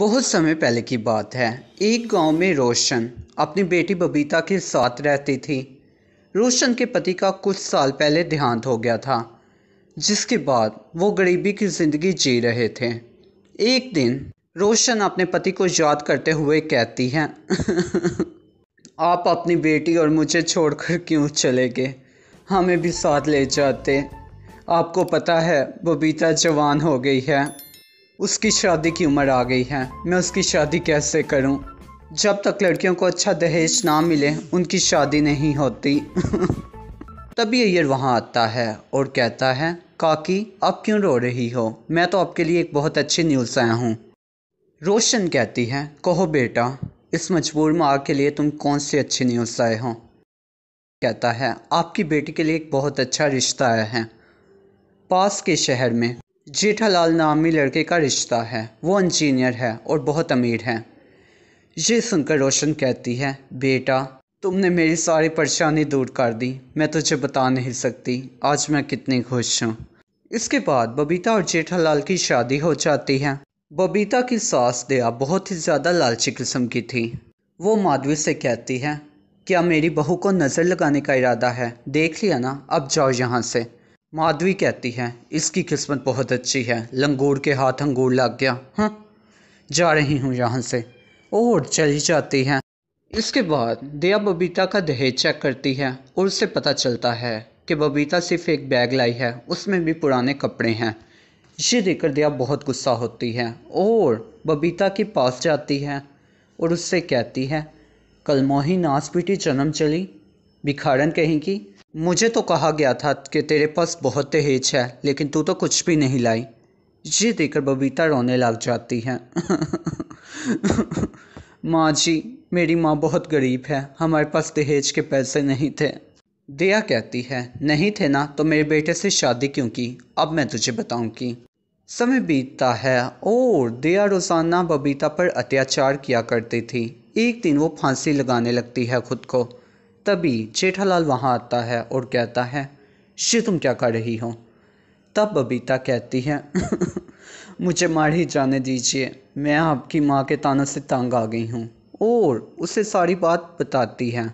बहुत समय पहले की बात है। एक गांव में रोशन अपनी बेटी बबीता के साथ रहती थी। रोशन के पति का कुछ साल पहले देहांत हो गया था, जिसके बाद वो गरीबी की ज़िंदगी जी रहे थे। एक दिन रोशन अपने पति को याद करते हुए कहती हैं आप अपनी बेटी और मुझे छोड़कर क्यों चले गए, हमें भी साथ ले जाते। आपको पता है बबीता जवान हो गई है, उसकी शादी की उम्र आ गई है, मैं उसकी शादी कैसे करूं? जब तक लड़कियों को अच्छा दहेज ना मिले उनकी शादी नहीं होती तभी अय्यर वहां आता है और कहता है, काकी आप क्यों रो रही हो, मैं तो आपके लिए एक बहुत अच्छी न्यूज़ आया हूं। रोशन कहती है, कहो बेटा इस मजबूर माँ के लिए तुम कौन सी अच्छी न्यूज़ आए हो। कहता है, आपकी बेटी के लिए एक बहुत अच्छा रिश्ता आया है, पास के शहर में जेठालाल नामी लड़के का रिश्ता है, वो इंजीनियर है और बहुत अमीर है। ये सुनकर रोशन कहती है, बेटा तुमने मेरी सारी परेशानी दूर कर दी, मैं तुझे बता नहीं सकती आज मैं कितनी खुश हूँ। इसके बाद बबीता और जेठालाल की शादी हो जाती है। बबीता की सास दया बहुत ही ज़्यादा लालची किस्म की थी। वो माधवी से कहती है, क्या मेरी बहू को नज़र लगाने का इरादा है, देख लिया ना, अब जाओ यहाँ से। माधवी कहती है, इसकी किस्मत बहुत अच्छी है, लंगूर के हाथ अंगूर लग गया, हाँ जा रही हूँ यहाँ से, और चली जाती है। इसके बाद दया बबीता का दहेज चेक करती है और उसे पता चलता है कि बबीता सिर्फ एक बैग लाई है, उसमें भी पुराने कपड़े हैं। ये देखकर दया बहुत गुस्सा होती है और बबीता के पास जाती है और उससे कहती है, कल मोही नास पीटी जन्म चली भिखारन कहीं की, मुझे तो कहा गया था कि तेरे पास बहुत दहेज है लेकिन तू तो कुछ भी नहीं लाई। ये देखकर बबीता रोने लग जाती है माँ जी मेरी माँ बहुत गरीब है, हमारे पास दहेज के पैसे नहीं थे। दया कहती है, नहीं थे ना तो मेरे बेटे से शादी क्यों की, अब मैं तुझे बताऊंगी। समय बीतता है और दया रोज़ाना बबीता पर अत्याचार किया करती थी। एक दिन वो फांसी लगाने लगती है खुद को। तभी जेठालाल वहाँ आता है और कहता है, शी तुम क्या कर रही हो। तब बबीता कहती है मुझे मार ही जाने दीजिए, मैं आपकी माँ के तानों से तंग आ गई हूँ, और उसे सारी बात बताती है।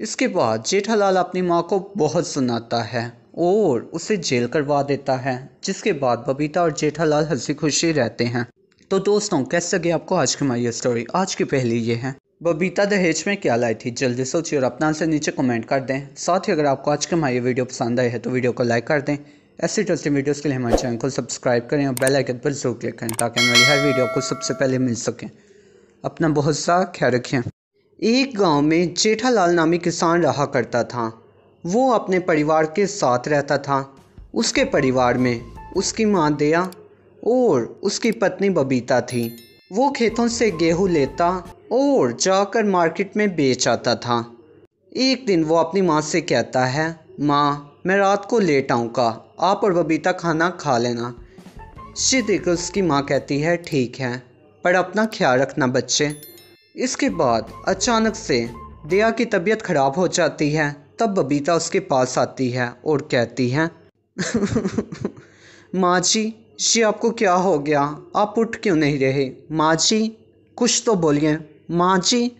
इसके बाद जेठालाल अपनी माँ को बहुत सुनाता है और उसे जेल करवा देता है, जिसके बाद बबीता और जेठालाल हंसी खुशी रहते हैं। तो दोस्तों कैसे लगी आपको आज की हमारी स्टोरी। आज की पहली ये है, बबीता दहेज में क्या लाई थी। जल्दी सोचिए और अपना आंसर नीचे कमेंट कर दें। साथ ही अगर आपको आज के हमारी वीडियो पसंद आई है तो वीडियो को लाइक कर दें। ऐसी इंटरेस्टिंग वीडियोस के लिए हमारे चैनल को सब्सक्राइब करें और बेल आइकन पर जरूर क्लिक करें ताकि हमारी हर वीडियो को सबसे पहले मिल सके। अपना बहुत सा ख्याल रखें। एक गाँव में जेठालाल नामी किसान रहा करता था। वो अपने परिवार के साथ रहता था। उसके परिवार में उसकी माँ दया और उसकी पत्नी बबीता थी। वो खेतों से गेहूँ लेता और जाकर मार्केट में बेच आता था। एक दिन वो अपनी माँ से कहता है, माँ मैं रात को लेट आऊँगा, आप और बबीता खाना खा लेना। शिदिक उसकी माँ कहती है, ठीक है पर अपना ख्याल रखना बच्चे। इसके बाद अचानक से दया की तबीयत ख़राब हो जाती है। तब बबीता उसके पास आती है और कहती है माँ जी जी आपको क्या हो गया, आप उठ क्यों नहीं रहे, माँ जी कुछ तो बोलिए माँ जी।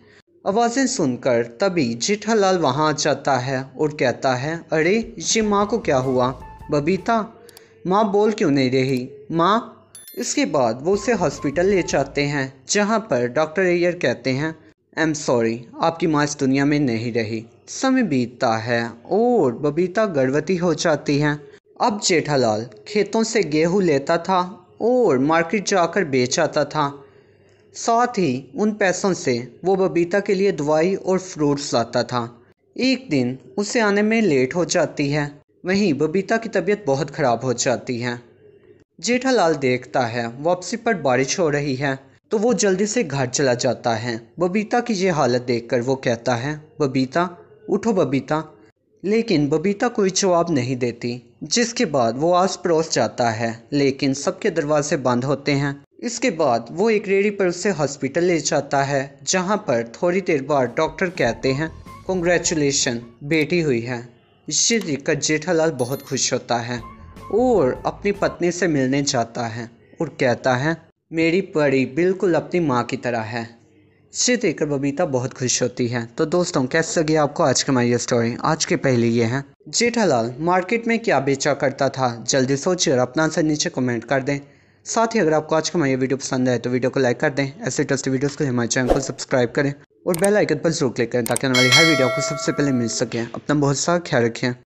आवाज़ें सुनकर तभी जेठालाल वहाँ आ जाता है और कहता है, अरे ये माँ को क्या हुआ बबीता, माँ बोल क्यों नहीं रही माँ। इसके बाद वो उसे हॉस्पिटल ले जाते हैं, जहाँ पर डॉक्टर अय्यर कहते हैं, आई एम सॉरी आपकी माँ इस दुनिया में नहीं रही। समय बीतता है और बबीता गर्भवती हो जाती है। अब जेठालाल खेतों से गेहूँ लेता था और मार्केट जाकर बेच आता था। साथ ही उन पैसों से वो बबीता के लिए दवाई और फ्रूट्स लाता था। एक दिन उसे आने में लेट हो जाती है। वहीं बबीता की तबीयत बहुत ख़राब हो जाती है। जेठालाल देखता है वापसी पर बारिश हो रही है तो वो जल्दी से घर चला जाता है। बबीता की ये हालत देखकर वो कहता है, बबीता उठो बबीता, लेकिन बबीता कोई जवाब नहीं देती। जिसके बाद वो आस पड़ोस जाता है लेकिन सबके दरवाजे बंद होते हैं। इसके बाद वो एक रेडी पर उसे हॉस्पिटल ले जाता है, जहाँ पर थोड़ी देर बाद डॉक्टर कहते हैं, कॉन्ग्रेचुलेशन बेटी हुई है। इसे देखकर जेठालाल बहुत खुश होता है और अपनी पत्नी से मिलने जाता है और कहता है, मेरी परी बिल्कुल अपनी माँ की तरह है। इसे देखकर बबीता बहुत खुश होती है। तो दोस्तों कैसे लगी आपको आज की हमारी स्टोरी। आज की पहली ये है, जेठालाल मार्केट में क्या बेचा करता था, जल्दी सोचिए और अपना आंसर नीचे कमेंट कर दें। साथ ही अगर आपको आज का हमारी वीडियो पसंद आए तो वीडियो को लाइक कर दें। ऐसे इंटरेस्टिंग वीडियोस के लिए हमारे चैनल को सब्सक्राइब करें और बेल आइकन पर जरूर क्लिक करें ताकि हमारी हर वीडियो को सबसे पहले मिल सके। अपना बहुत सारा ख्याल रखें।